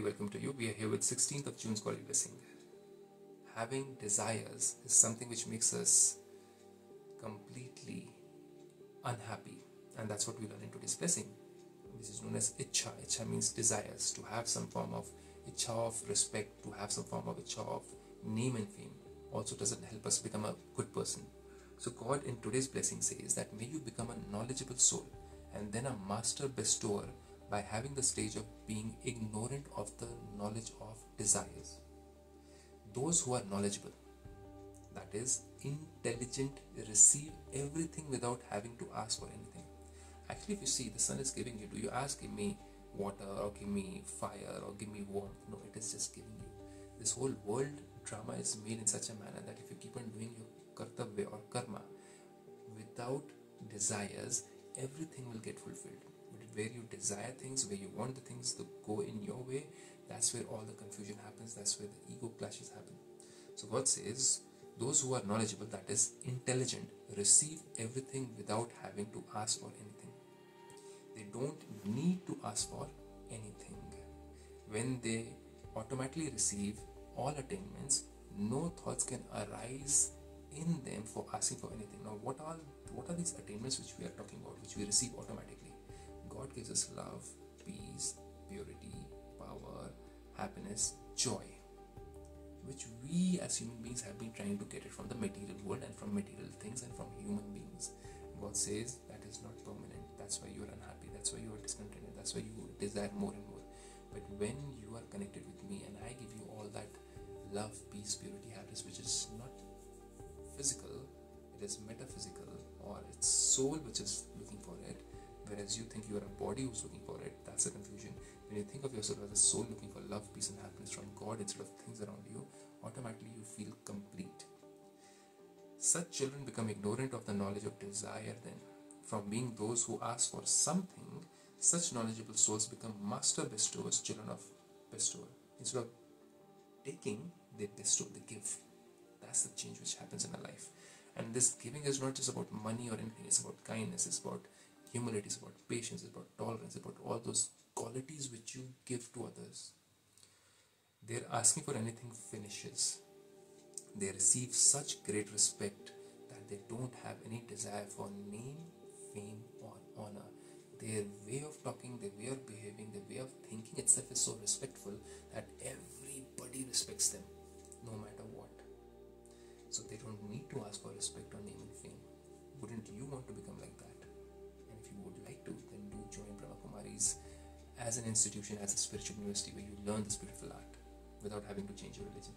very welcome to you. We are here with 16th of June's Godly Blessing. Having desires is something which makes us completely unhappy, and that's what we learn in today's blessing. This is known as Icha. Icha means desires, to have some form of Icha of respect, to have some form of Icha of name and fame. Also doesn't help us become a good person. So God in today's blessing says that may you become a knowledgeable soul and then a master bestower by having the stage of being ignorant of the knowledge of desires. Those who are knowledgeable, that is intelligent, receive everything without having to ask for anything. Actually, if you see, the sun is giving you. Do you ask, give me water, or give me fire, or give me warmth? No, it is just giving you. This whole world drama is made in such a manner that if you keep on doing your Kartavya or Karma without desires, everything will get fulfilled. But where you desire things, where you want the things to go in your way, that's where all the confusion happens, that's where the ego clashes happen. So God says, those who are knowledgeable, that is intelligent, receive everything without having to ask for anything. They don't need to ask for anything. When they automatically receive all attainments, no thoughts can arise in them for asking for anything. Now what are these attainments which we are talking about, which we receive automatically? God gives us love, peace, purity, power, happiness, joy, which we as human beings have been trying to get it from the material world and from material things and from human beings. God says that is not permanent. That's why you are unhappy, that's why you are discontented, that's why you desire more and more. But when you are connected with me and I give you all that love, peace, purity, happiness, which is not physical, it is metaphysical, or it's soul which is looking for it, whereas you think you are a body who's looking for it, that's a confusion. When you think of yourself as a soul looking for love, peace and happiness from God instead of things around you, automatically you feel complete. Such children become ignorant of the knowledge of desire. Then, from being those who ask for something, such knowledgeable souls become master bestowers, children of bestower. Instead of taking, they bestow, they give. That's the change which happens in our life. And this giving is not just about money or anything, it's about kindness, it's about humility, it's about patience, it's about tolerance, it's about all those qualities which you give to others. Their asking for anything finishes. They receive such great respect that they don't have any desire for name, fame or honor. Their way of talking, their way of behaving, their way of thinking itself is so respectful that everybody respects them, no matter what. So they don't need to ask for respect or name and fame. Wouldn't you want to become like that? And if you would like to, then do join Brahma Kumaris as an institution, as a spiritual university where you learn the spiritual art without having to change your religion.